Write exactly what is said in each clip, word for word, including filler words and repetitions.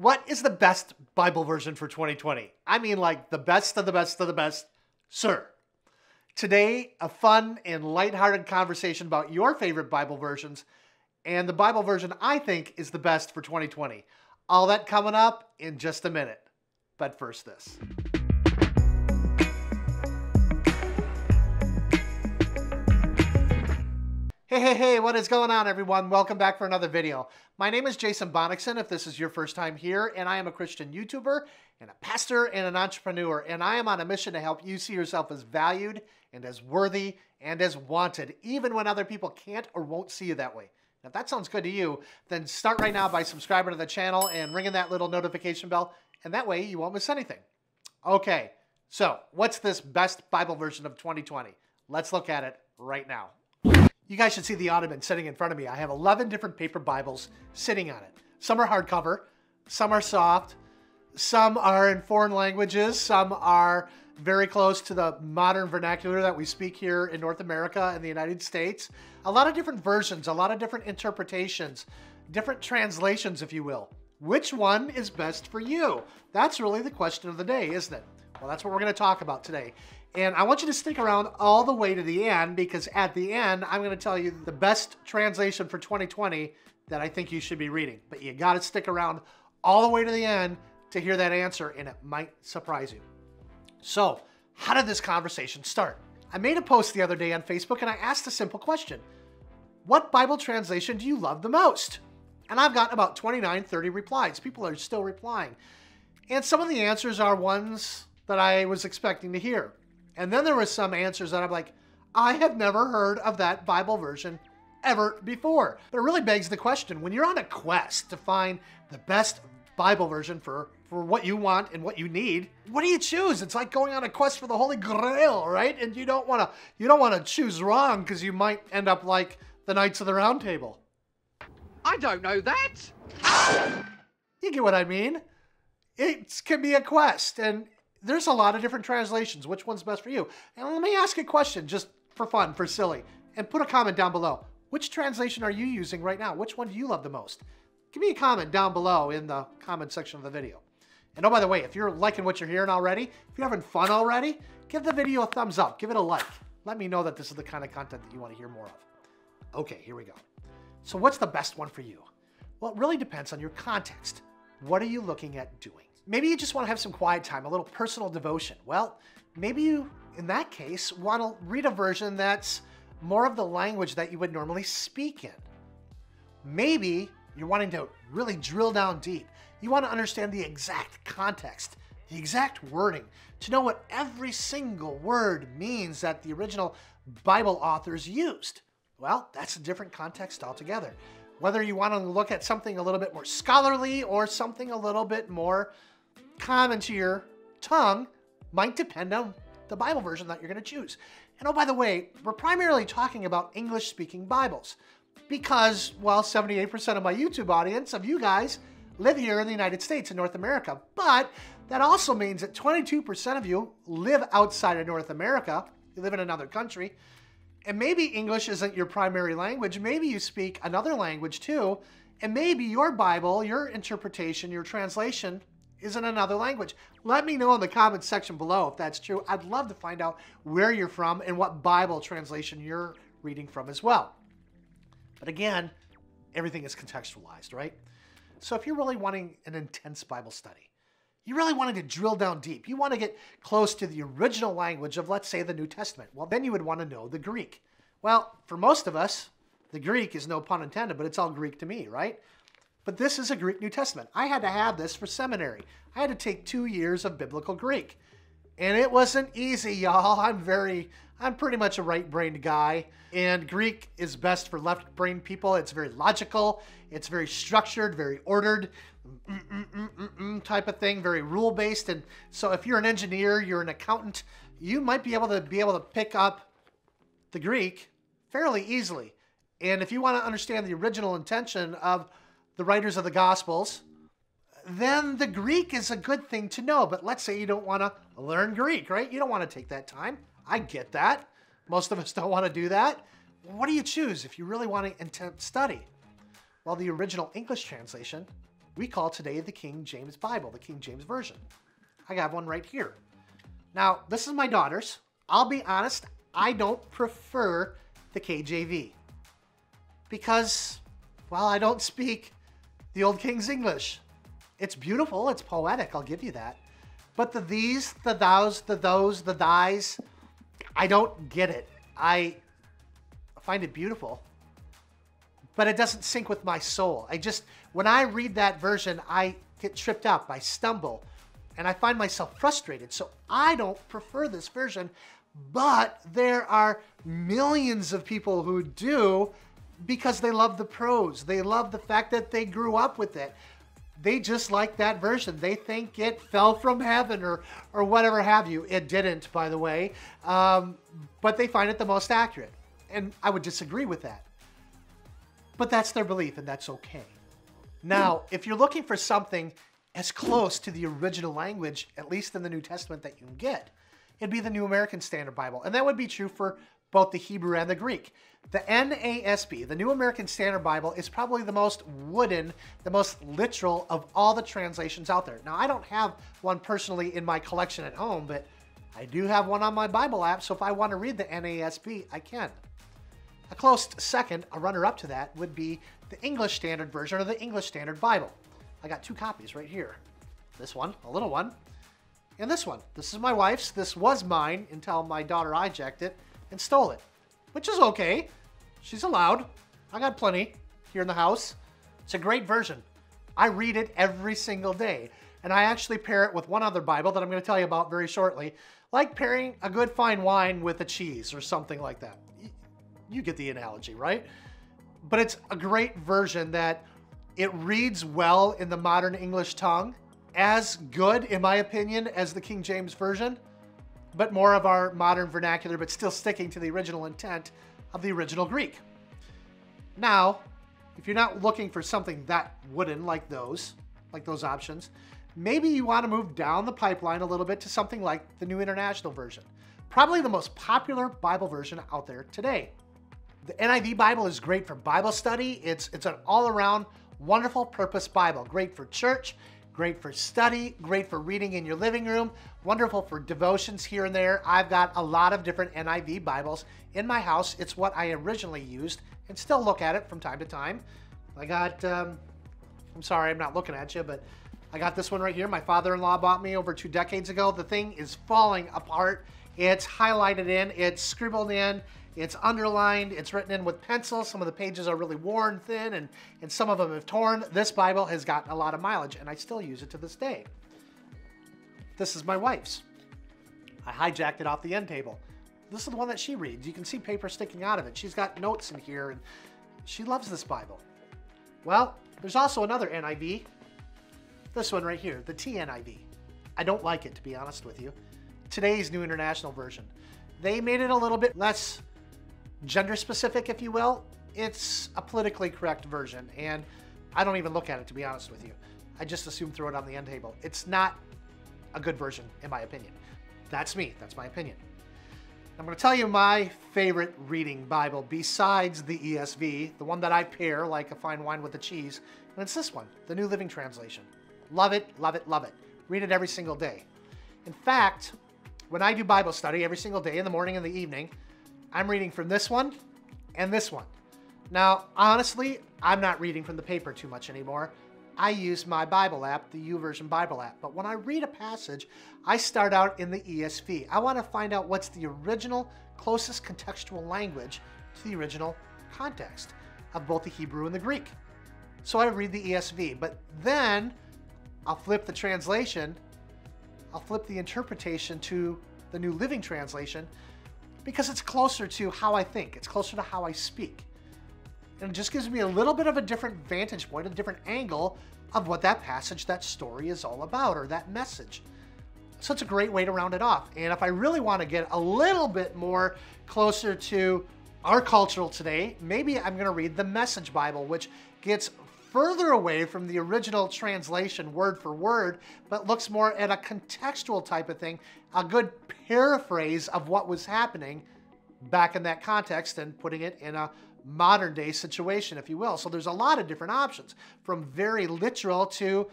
What is the best Bible version for twenty twenty? I mean, like the best of the best of the best, sir. Today, a fun and lighthearted conversation about your favorite Bible versions and the Bible version I think is the best for twenty twenty. All that coming up in just a minute. But first, this. Hey, hey, hey, what is going on, everyone? Welcome back for another video. My name is Jason Bonnicksen, if this is your first time here, and I am a Christian YouTuber and a pastor and an entrepreneur, and I am on a mission to help you see yourself as valued and as worthy and as wanted, even when other people can't or won't see you that way. Now, if that sounds good to you, then start right now by subscribing to the channel and ringing that little notification bell, and that way you won't miss anything. Okay, so what's this best Bible version of twenty twenty? Let's look at it right now. You guys should see the ottoman sitting in front of me. I have eleven different paper Bibles sitting on it. Some are hardcover, some are soft, some are in foreign languages, some are very close to the modern vernacular that we speak here in North America and the United States. A lot of different versions, a lot of different interpretations, different translations, if you will. Which one is best for you? That's really the question of the day, isn't it? Well, that's what we're going to talk about today. And I want you to stick around all the way to the end, because at the end, I'm going to tell you the best translation for twenty twenty that I think you should be reading. But you got to stick around all the way to the end to hear that answer, and it might surprise you. So, how did this conversation start? I made a post the other day on Facebook, and I asked a simple question. What Bible translation do you love the most? And I've gotten about twenty-nine, thirty replies. People are still replying. And some of the answers are ones that I was expecting to hear. And then there were some answers that I'm like, I have never heard of that Bible version ever before. But it really begs the question, when you're on a quest to find the best Bible version for, for what you want and what you need, what do you choose? It's like going on a quest for the Holy Grail, right? And you don't wanna, you don't wanna choose wrong, because you might end up like the Knights of the Round Table. I don't know that. You get what I mean? It can be a quest, and there's a lot of different translations. Which one's best for you? And let me ask a question just for fun, for silly, and put a comment down below. Which translation are you using right now? Which one do you love the most? Give me a comment down below in the comment section of the video. And oh, by the way, if you're liking what you're hearing already, if you're having fun already, give the video a thumbs up, give it a like. Let me know that this is the kind of content that you want to hear more of. Okay, here we go. So what's the best one for you? Well, it really depends on your context. What are you looking at doing? Maybe you just want to have some quiet time, a little personal devotion. Well, maybe you, in that case, want to read a version that's more of the language that you would normally speak in. Maybe you're wanting to really drill down deep. You want to understand the exact context, the exact wording, to know what every single word means that the original Bible authors used. Well, that's a different context altogether. Whether you want to look at something a little bit more scholarly or something a little bit more common to your tongue might depend on the Bible version that you're going to choose. And oh, by the way, we're primarily talking about English-speaking Bibles because, well, seventy-eight percent of my YouTube audience of you guys live here in the United States and North America, but that also means that twenty-two percent of you live outside of North America. You live in another country, and maybe English isn't your primary language. Maybe you speak another language too, and maybe your Bible, your interpretation, your translation is in another language. Let me know in the comments section below if that's true. I'd love to find out where you're from and what Bible translation you're reading from as well. But again, everything is contextualized, right? So if you're really wanting an intense Bible study, you really wanted to drill down deep, you want to get close to the original language of, let's say, the New Testament, well, then you would want to know the Greek. Well, for most of us, the Greek is, no pun intended, but it's all Greek to me, right? But this is a Greek New Testament. I had to have this for seminary. I had to take two years of biblical Greek. And it wasn't easy, y'all. I'm very, I'm pretty much a right-brained guy. And Greek is best for left-brained people. It's very logical. It's very structured, very ordered, mm, mm, mm, mm, mm, type of thing, very rule-based. And so if you're an engineer, you're an accountant, you might be able to be able to pick up the Greek fairly easily. And if you want to understand the original intention of the writers of the Gospels, then the Greek is a good thing to know. But let's say you don't want to learn Greek, right? You don't want to take that time. I get that. Most of us don't want to do that. What do you choose if you really want an intense study? Well, the original English translation we call today the King James Bible, the King James Version. I have one right here. Now, this is my daughter's. I'll be honest, I don't prefer the K J V because, well, I don't speak the old King's English. It's beautiful, it's poetic, I'll give you that. But the these, the thous, the those, the thys, I don't get it. I find it beautiful, but it doesn't sync with my soul. I just, when I read that version, I get tripped up, I stumble, and I find myself frustrated. So I don't prefer this version, but there are millions of people who do because they love the prose. They love the fact that they grew up with it. They just like that version. They think it fell from heaven or or whatever have you. It didn't, by the way, um, but they find it the most accurate. And I would disagree with that. But that's their belief, and that's okay. Now, if you're looking for something as close to the original language, at least in the New Testament, that you can get, it'd be the New American Standard Bible. And that would be true for both the Hebrew and the Greek. The N A S B, the New American Standard Bible, is probably the most wooden, the most literal of all the translations out there. Now, I don't have one personally in my collection at home, but I do have one on my Bible app, so if I want to read the N A S B, I can. A close second, a runner-up to that, would be the English Standard Version or the English Standard Bible. I got two copies right here. This one, a little one, and this one. This is my wife's. This was mine until my daughter hijacked it and stole it, which is okay. She's allowed. I got plenty here in the house. It's a great version. I read it every single day, and I actually pair it with one other Bible that I'm going to tell you about very shortly, like pairing a good fine wine with a cheese or something like that. You get the analogy, right? But it's a great version that it reads well in the modern English tongue, as good, in my opinion, as the King James Version, but more of our modern vernacular, but still sticking to the original intent of the original Greek. Now, if you're not looking for something that wooden like those, like those options, maybe you want to move down the pipeline a little bit to something like the New International Version, probably the most popular Bible version out there today. The N I V Bible is great for Bible study. It's, it's an all-around wonderful purpose Bible, great for church, great for study, great for reading in your living room, wonderful for devotions here and there. I've got a lot of different N I V Bibles in my house. It's what I originally used and still look at it from time to time. I got, um, I'm sorry, I'm not looking at you, but I got this one right here. My father-in-law bought me over two decades ago. The thing is falling apart. It's highlighted in, it's scribbled in, it's underlined, it's written in with pencil. Some of the pages are really worn thin and, and some of them have torn. This Bible has gotten a lot of mileage and I still use it to this day. This is my wife's. I hijacked it off the end table. This is the one that she reads. You can see paper sticking out of it. She's got notes in here and she loves this Bible. Well, there's also another N I V. This one right here, the T N I V. I don't like it, to be honest with you. Today's New International Version. They made it a little bit less gender specific, if you will. It's a politically correct version, and I don't even look at it, to be honest with you. I just assume throw it on the end table. It's not a good version, in my opinion. That's me, that's my opinion. I'm gonna tell you my favorite reading Bible besides the E S V, the one that I pair like a fine wine with a cheese, and it's this one, the New Living Translation. Love it, love it, love it. Read it every single day. In fact, when I do Bible study every single day in the morning and the evening, I'm reading from this one and this one. Now, honestly, I'm not reading from the paper too much anymore. I use my Bible app, the YouVersion Bible app. But when I read a passage, I start out in the E S V. I want to find out what's the original, closest contextual language to the original context of both the Hebrew and the Greek. So I read the E S V, but then I'll flip the translation. I'll flip the interpretation to the New Living Translation, because it's closer to how I think. It's closer to how I speak. And it just gives me a little bit of a different vantage point, a different angle of what that passage, that story is all about, or that message. So it's a great way to round it off. And if I really want to get a little bit more closer to our cultural today, maybe I'm going to read the Message Bible, which gets further away from the original translation word for word, but looks more at a contextual type of thing, a good paraphrase of what was happening back in that context and putting it in a modern day situation, if you will. So there's a lot of different options, from very literal to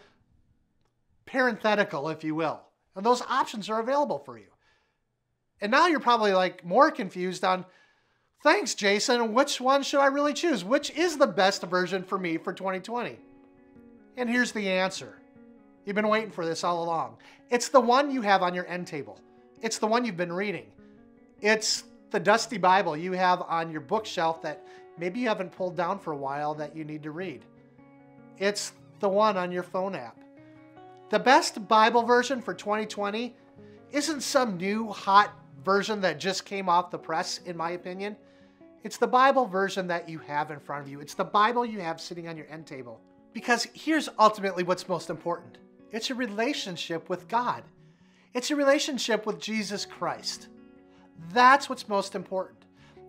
parenthetical, if you will. And those options are available for you. And now you're probably like more confused on, thanks, Jason, which one should I really choose? Which is the best version for me for twenty twenty? And here's the answer. You've been waiting for this all along. It's the one you have on your end table. It's the one you've been reading. It's the dusty Bible you have on your bookshelf that maybe you haven't pulled down for a while that you need to read. It's the one on your phone app. The best Bible version for twenty twenty isn't some new hot version that just came off the press, in my opinion. It's the Bible version that you have in front of you. It's the Bible you have sitting on your end table. Because here's ultimately what's most important. It's a relationship with God. It's a relationship with Jesus Christ. That's what's most important.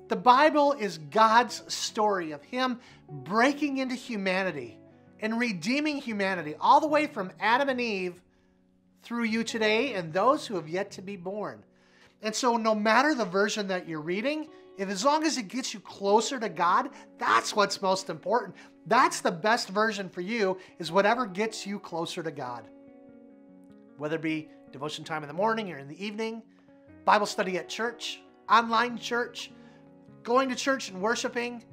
The Bible is God's story of Him breaking into humanity and redeeming humanity all the way from Adam and Eve through you today and those who have yet to be born. And so no matter the version that you're reading, if as long as it gets you closer to God, that's what's most important. That's the best version for you, is whatever gets you closer to God. Whether it be devotion time in the morning or in the evening, Bible study at church, online church, going to church and worshiping,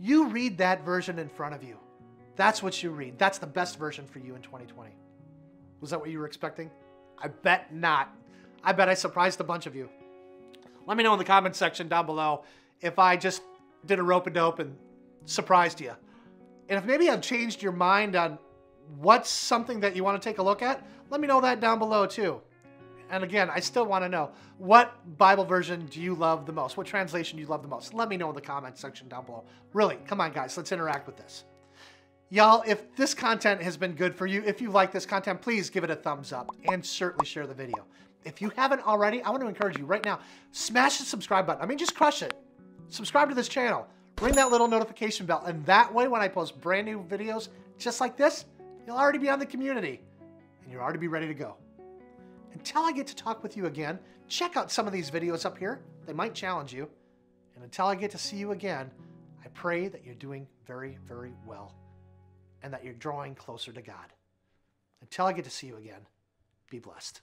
you read that version in front of you. That's what you read. That's the best version for you in twenty twenty. Was that what you were expecting? I bet not. I bet I surprised a bunch of you. Let me know in the comments section down below if I just did a rope-a-dope and surprised you. And if maybe I've changed your mind on what's something that you want to take a look at, let me know that down below too. And again, I still want to know, what Bible version do you love the most? What translation do you love the most? Let me know in the comments section down below. Really, come on guys, let's interact with this. Y'all, if this content has been good for you, if you like this content, please give it a thumbs up and certainly share the video. If you haven't already, I want to encourage you right now, smash the subscribe button. I mean, just crush it. Subscribe to this channel. Ring that little notification bell. And that way, when I post brand new videos just like this, you'll already be on the community and you'll already be ready to go. Until I get to talk with you again, check out some of these videos up here. They might challenge you. And until I get to see you again, I pray that you're doing very, very well and that you're drawing closer to God. Until I get to see you again, be blessed.